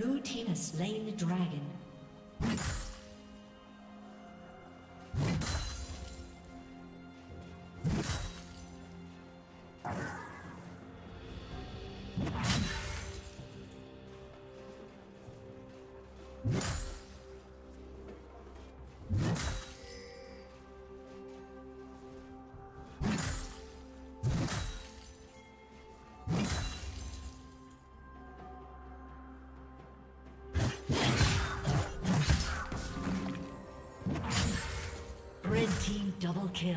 Blue team has slain the dragon. Double kill.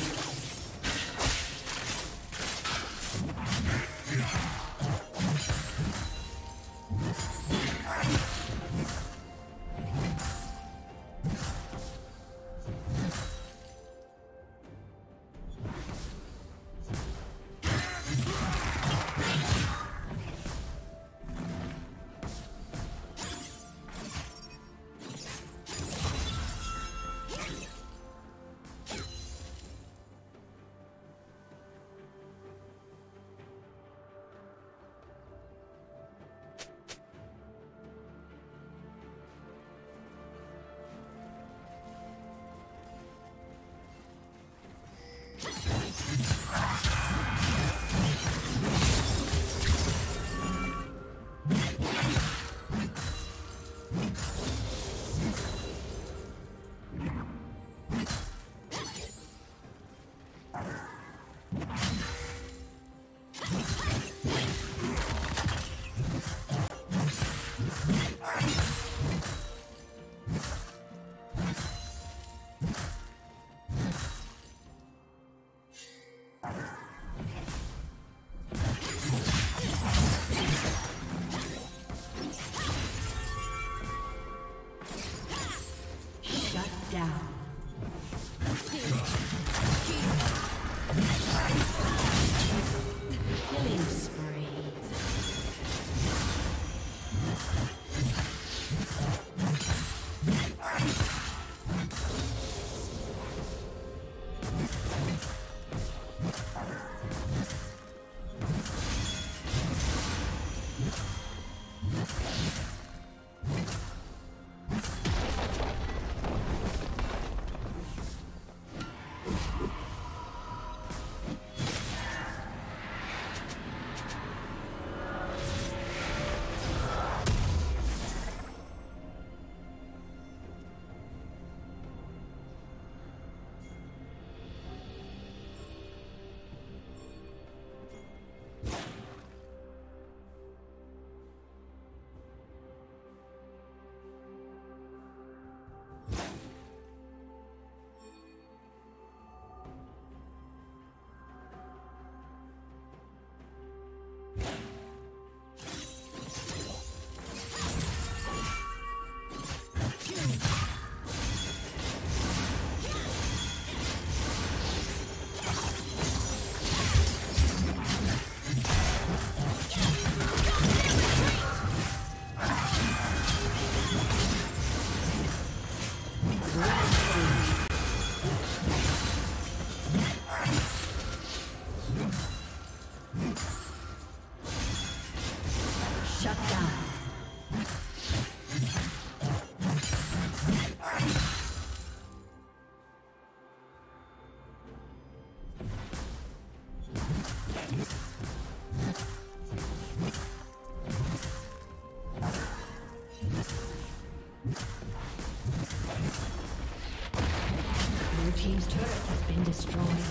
team's turret has been destroyed.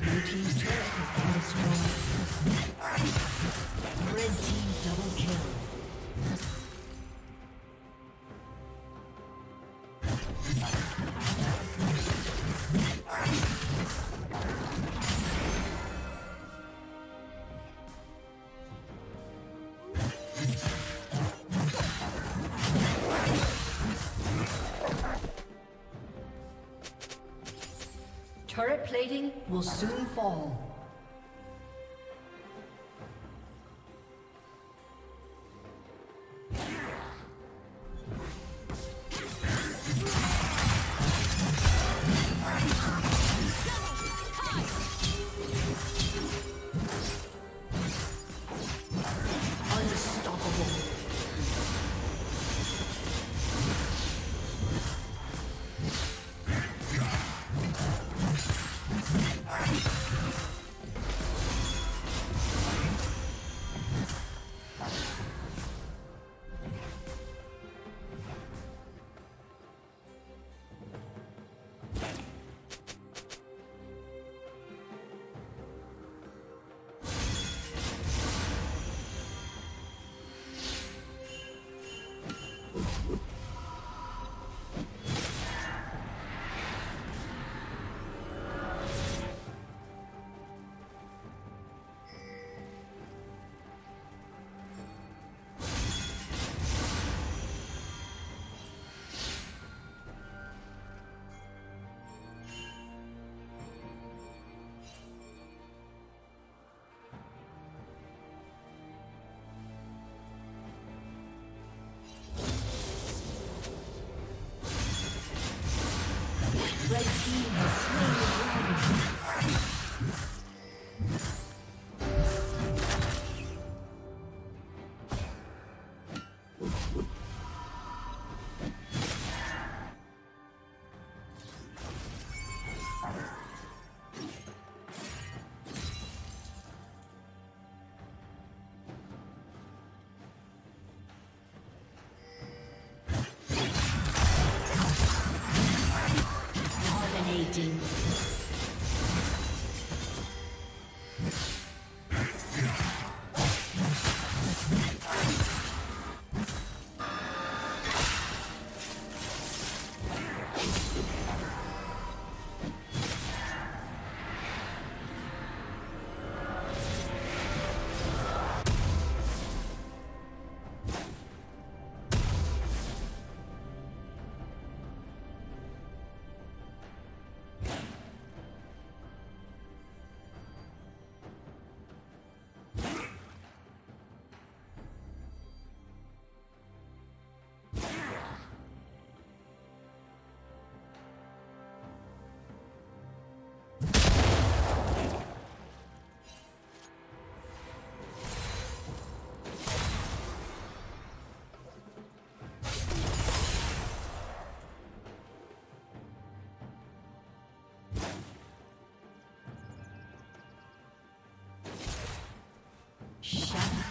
Blue team's turret has been destroyed. Red team double kill. Turret plating will soon fall. Red team has slain the dragon.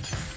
destroyed.